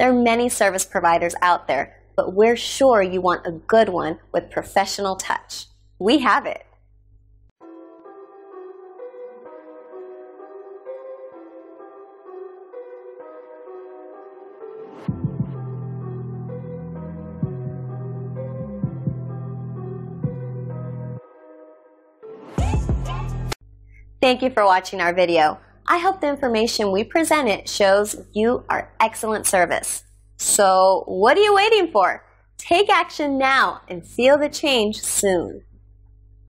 There are many service providers out there, but we're sure you want a good one with professional touch. We have it. Thank you for watching our video. I hope the information we presented shows you are excellent service. So what are you waiting for? Take action now and feel the change soon.